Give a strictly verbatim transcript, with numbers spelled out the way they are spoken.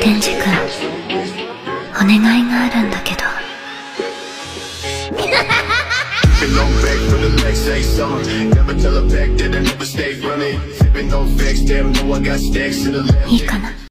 デンジ君、お願いがあるんだけど。いいかな。